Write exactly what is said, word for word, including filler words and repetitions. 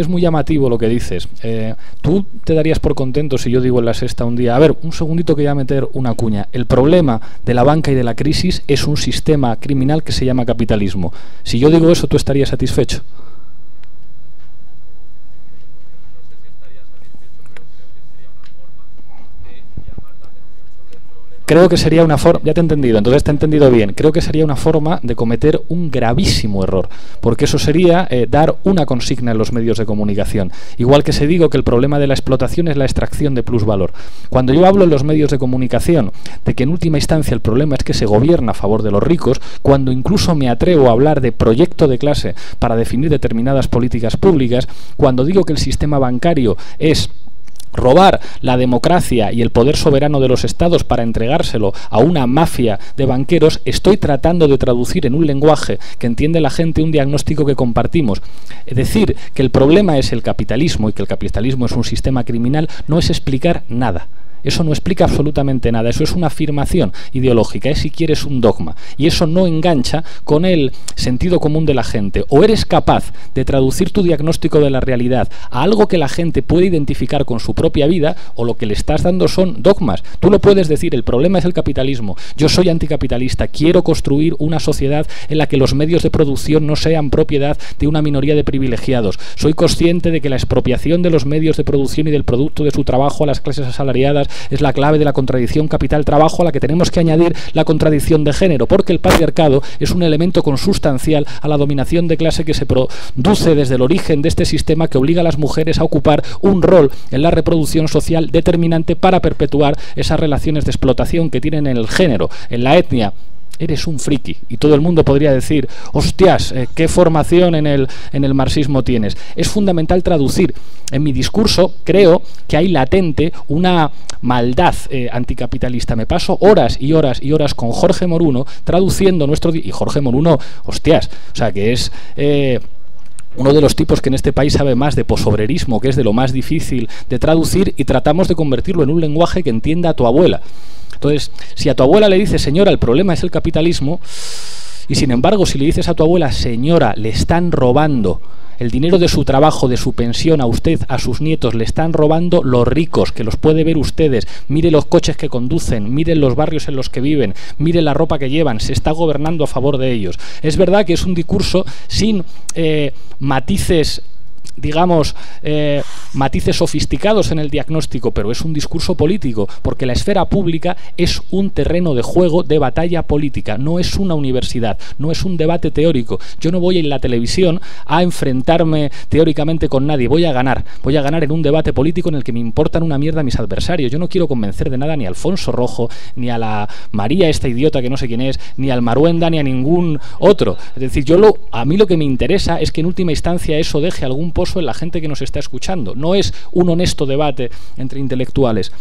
es muy llamativo lo que dices. Eh, tú te darías por contento si yo digo en La Sexta un día, a ver, un segundito que voy a meter una cuña. El problema de la banca y de la crisis es un sistema criminal que se llama capitalismo. Si yo digo eso, ¿tú estarías satisfecho? Creo que sería una forma, ya te he entendido, entonces te he entendido bien, creo que sería una forma de cometer un gravísimo error, porque eso sería eh, dar una consigna en los medios de comunicación. Igual que se digo que el problema de la explotación es la extracción de plusvalor. Cuando yo hablo en los medios de comunicación de que en última instancia el problema es que se gobierna a favor de los ricos, cuando incluso me atrevo a hablar de proyecto de clase para definir determinadas políticas públicas, cuando digo que el sistema bancario es robar la democracia y el poder soberano de los estados para entregárselo a una mafia de banqueros, estoy tratando de traducir en un lenguaje que entiende la gente un diagnóstico que compartimos. Es decir, que el problema es el capitalismo y que el capitalismo es un sistema criminal no es explicar nada. Eso no explica absolutamente nada, eso es una afirmación ideológica, es si quieres un dogma, y eso no engancha con el sentido común de la gente. O eres capaz de traducir tu diagnóstico de la realidad a algo que la gente puede identificar con su propia vida, o lo que le estás dando son dogmas. Tú lo puedes decir, el problema es el capitalismo, yo soy anticapitalista, quiero construir una sociedad en la que los medios de producción no sean propiedad de una minoría de privilegiados, soy consciente de que la expropiación de los medios de producción y del producto de su trabajo a las clases asalariadas es la clave de la contradicción capital-trabajo, a la que tenemos que añadir la contradicción de género, porque el patriarcado es un elemento consustancial a la dominación de clase que se produce desde el origen de este sistema, que obliga a las mujeres a ocupar un rol en la reproducción social determinante para perpetuar esas relaciones de explotación que tienen en el género, en la etnia. Eres un friki, y todo el mundo podría decir, hostias, eh, qué formación en el, en el marxismo tienes. Es fundamental traducir. En mi discurso creo que hay latente una maldad eh, anticapitalista. Me paso horas y horas y horas con Jorge Moruno traduciendo nuestro... Y Jorge Moruno, hostias, o sea que es... Eh, uno de los tipos que en este país sabe más de posobrerismo, que es de lo más difícil de traducir, y tratamos de convertirlo en un lenguaje que entienda a tu abuela. Entonces, si a tu abuela le dices, señora, el problema es el capitalismo, y sin embargo, si le dices a tu abuela, señora, le están robando el dinero de su trabajo, de su pensión, a usted, a sus nietos, le están robando los ricos, que los puede ver ustedes, mire los coches que conducen, miren los barrios en los que viven, mire la ropa que llevan, se está gobernando a favor de ellos. Es verdad que es un discurso sin eh, matices, digamos, eh, matices sofisticados en el diagnóstico, pero es un discurso político, porque la esfera pública es un terreno de juego, de batalla política, no es una universidad, no es un debate teórico. Yo no voy en la televisión a enfrentarme teóricamente con nadie, voy a ganar, voy a ganar en un debate político en el que me importan una mierda mis adversarios. Yo no quiero convencer de nada ni a Alfonso Rojo, ni a la María esta idiota que no sé quién es, ni al Maruenda, ni a ningún otro. Es decir, yo lo, a mí lo que me interesa es que en última instancia eso deje algún pozo en la gente que nos está escuchando. No es un honesto debate entre intelectuales.